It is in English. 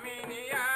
Aminiya.